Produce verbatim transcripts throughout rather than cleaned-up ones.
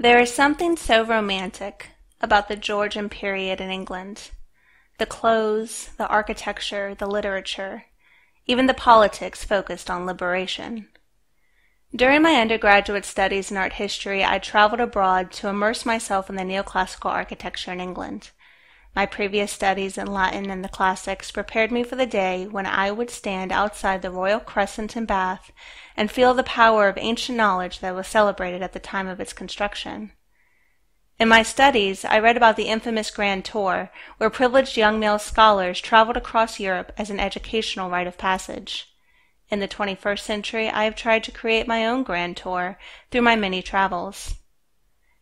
There is something so romantic about the Georgian period in England. The clothes, the architecture, the literature, even the politics focused on liberation. During my undergraduate studies in art history, I traveled abroad to immerse myself in the neoclassical architecture in England. My previous studies in Latin and the classics prepared me for the day when I would stand outside the Royal Crescent in Bath and feel the power of ancient knowledge that was celebrated at the time of its construction. In my studies, I read about the infamous Grand Tour, where privileged young male scholars traveled across Europe as an educational rite of passage. In the twenty-first century, I have tried to create my own Grand Tour through my many travels.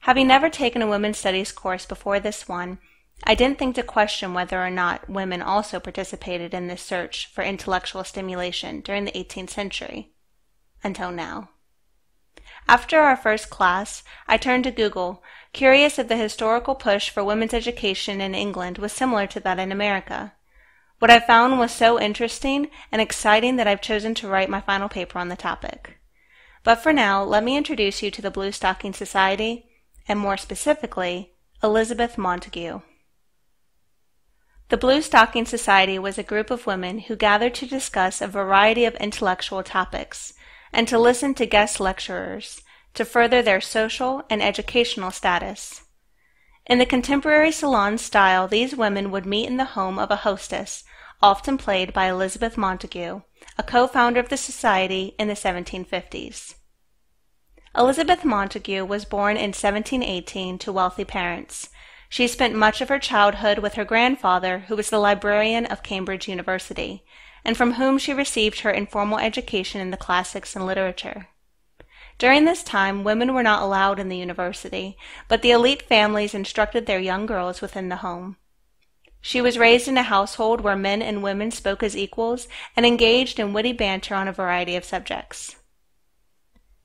Having never taken a women's studies course before this one, I didn't think to question whether or not women also participated in this search for intellectual stimulation during the eighteenth century, until now. After our first class, I turned to Google, curious if the historical push for women's education in England was similar to that in America. What I found was so interesting and exciting that I've chosen to write my final paper on the topic. But for now, let me introduce you to the Blue Stocking Society, and more specifically, Elizabeth Montagu. The Blue Stocking Society was a group of women who gathered to discuss a variety of intellectual topics, and to listen to guest lecturers, to further their social and educational status. In the contemporary salon style, these women would meet in the home of a hostess, often played by Elizabeth Montagu, a co-founder of the society in the seventeen fifties. Elizabeth Montagu was born in seventeen eighteen to wealthy parents. She spent much of her childhood with her grandfather, who was the librarian of Cambridge University, and from whom she received her informal education in the classics and literature. During this time, women were not allowed in the university, but the elite families instructed their young girls within the home. She was raised in a household where men and women spoke as equals and engaged in witty banter on a variety of subjects.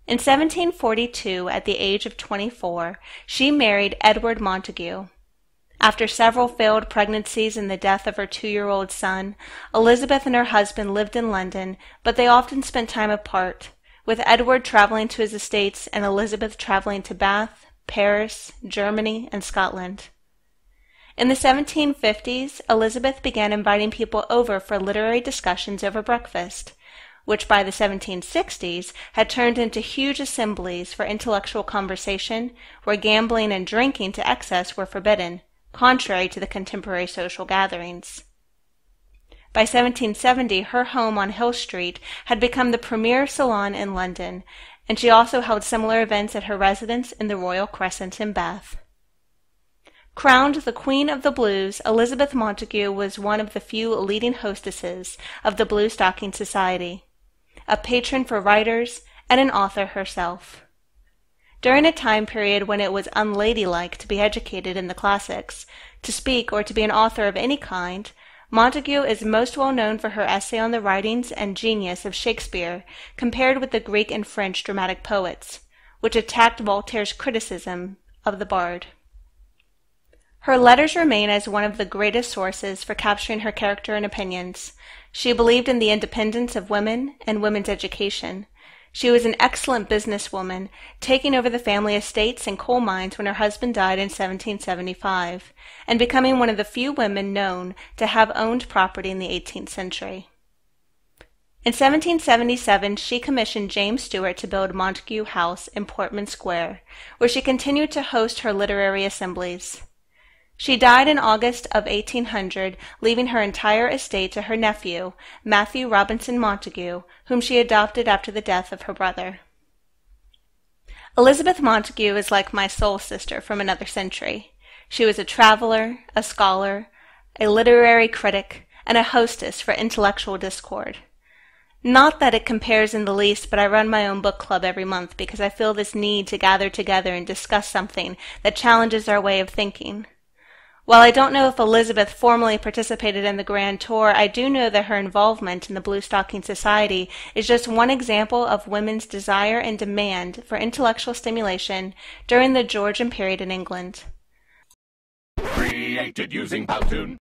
In seventeen forty-two, at the age of twenty-four, she married Edward Montagu. After several failed pregnancies and the death of her two-year-old son, Elizabeth and her husband lived in London, but they often spent time apart, with Edward traveling to his estates and Elizabeth traveling to Bath, Paris, Germany, and Scotland. In the seventeen fifties, Elizabeth began inviting people over for literary discussions over breakfast, which by the seventeen sixties had turned into huge assemblies for intellectual conversation, where gambling and drinking to excess were forbidden, contrary to the contemporary social gatherings. By seventeen seventy, her home on Hill Street had become the premier salon in London, and she also held similar events at her residence in the Royal Crescent in Bath. Crowned the Queen of the Blues, Elizabeth Montagu was one of the few leading hostesses of the Blue Stocking Society, a patron for writers, and an author herself. During a time period when it was unladylike to be educated in the classics, to speak or to be an author of any kind, Montagu is most well known for her essay on the writings and genius of Shakespeare compared with the Greek and French dramatic poets, which attacked Voltaire's criticism of the bard. Her letters remain as one of the greatest sources for capturing her character and opinions. She believed in the independence of women and women's education. She was an excellent businesswoman, taking over the family estates and coal mines when her husband died in seventeen seventy-five, and becoming one of the few women known to have owned property in the eighteenth century. In seventeen seventy-seven, she commissioned James Stuart to build Montagu House in Portman Square, where she continued to host her literary assemblies. She died in August of eighteen hundred, leaving her entire estate to her nephew, Matthew Robinson Montagu, whom she adopted after the death of her brother. Elizabeth Montagu is like my soul sister from another century. She was a traveler, a scholar, a literary critic, and a hostess for intellectual discord. Not that it compares in the least, but I run my own book club every month because I feel this need to gather together and discuss something that challenges our way of thinking. While I don't know if Elizabeth formally participated in the Grand Tour, I do know that her involvement in the Blue Stocking Society is just one example of women's desire and demand for intellectual stimulation during the Georgian period in England. Created using PowToon.